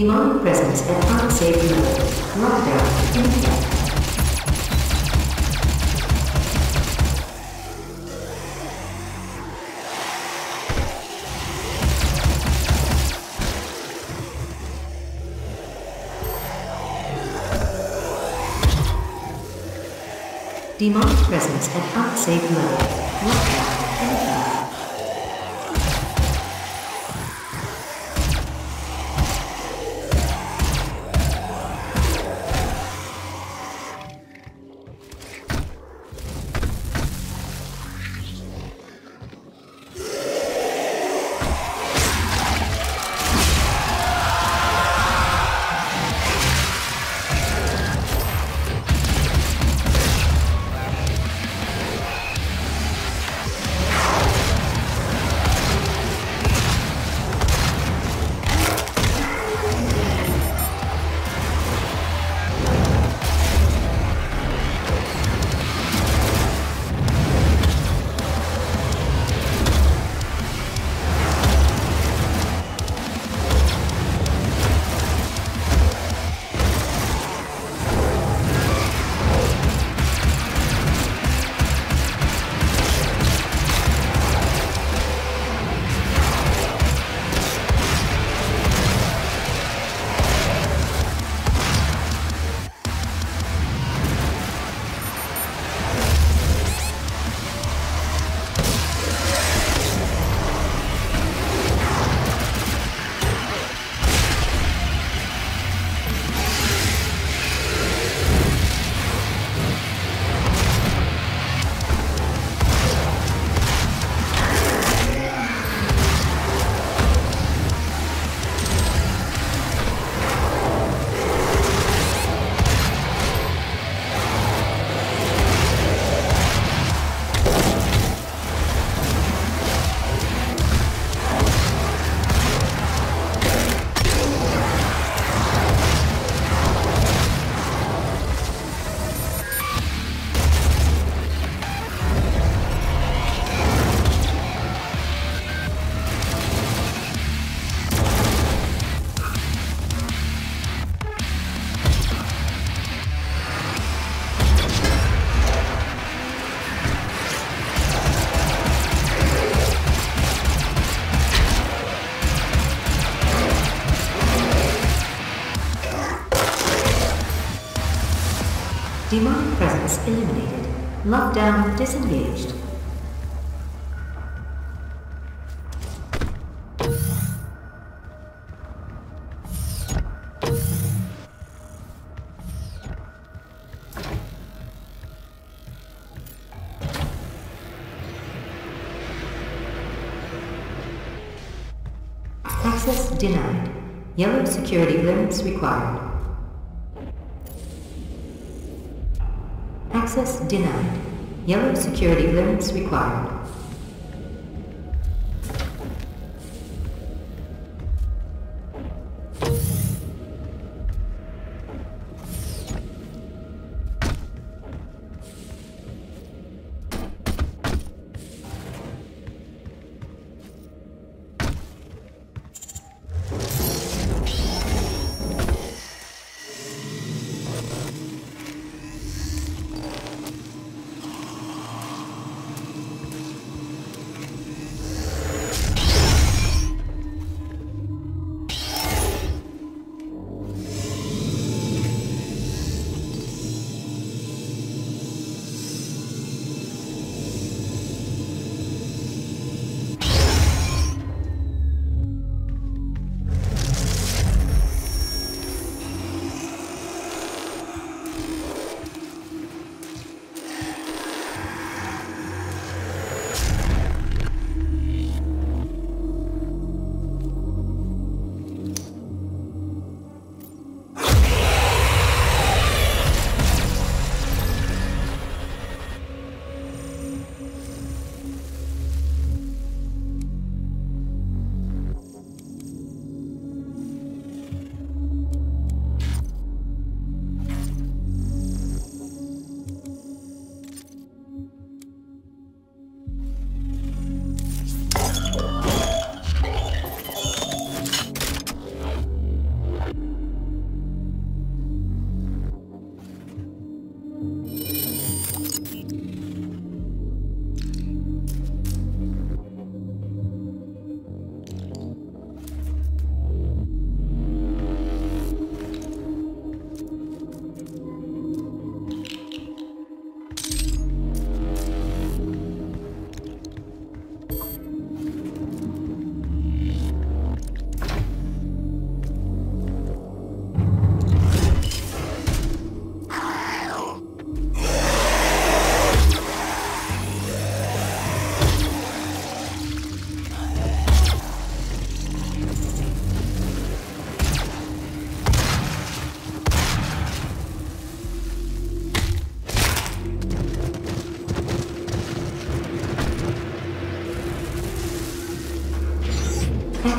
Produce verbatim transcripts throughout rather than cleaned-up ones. Demonic presence at unsafe level. Lockdown in effect. Demonic presence at unsafe level. Lockdown in effect. Demonic presence eliminated. Lockdown disengaged. Access denied. Yellow security clearance required. Access denied. Yellow security clearance required.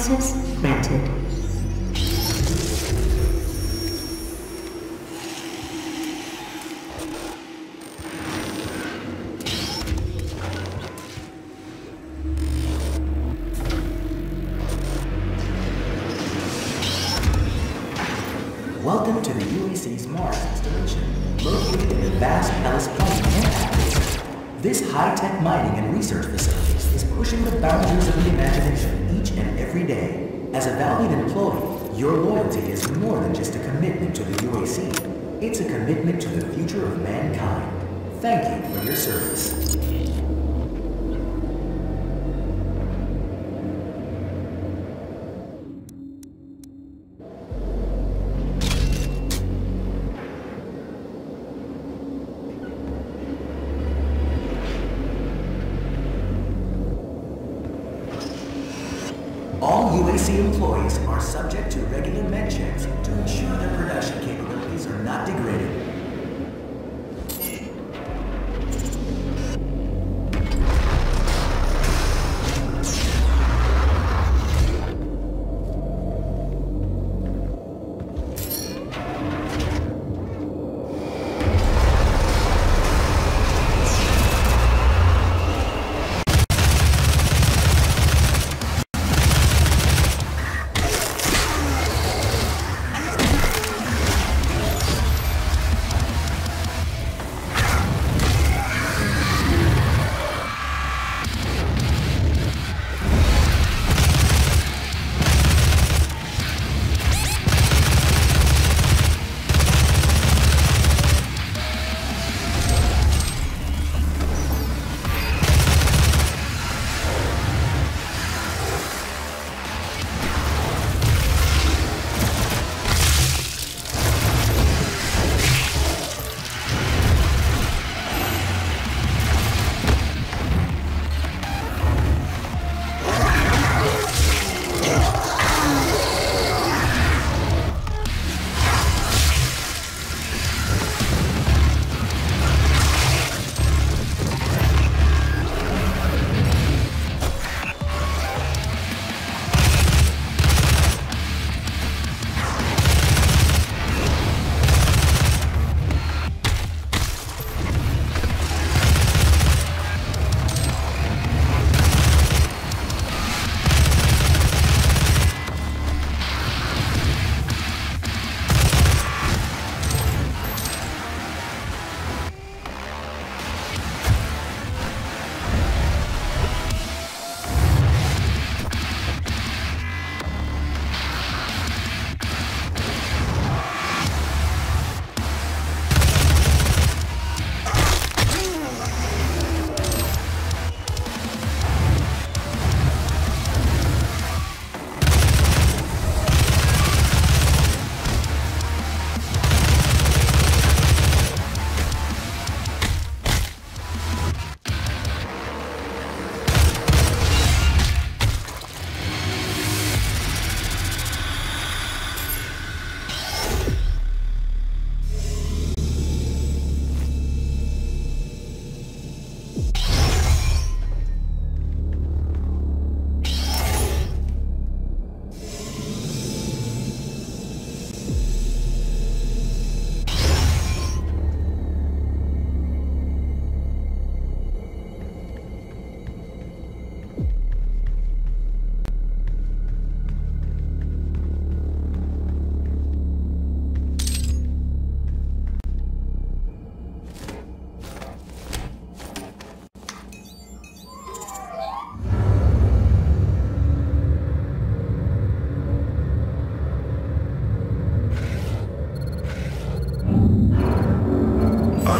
Access granted. Welcome to the U A C's Mars installation, located in the vast Ellis Plains campus. This high-tech mining and research facility is pushing the boundaries of the imagination each and every day. As a valued employee, your loyalty is more than just a commitment to the U A C. It's a commitment to the future of mankind. Thank you for your service. All U A C employees are subject to regular med checks to ensure their production capabilities are not degraded.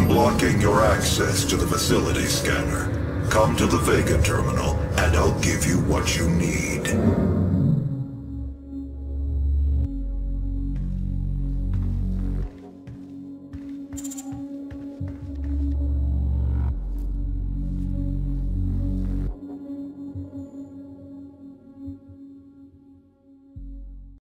Blocking your access to the facility scanner. Come to the Vega terminal, and I'll give you what you need.